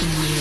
Emotionally.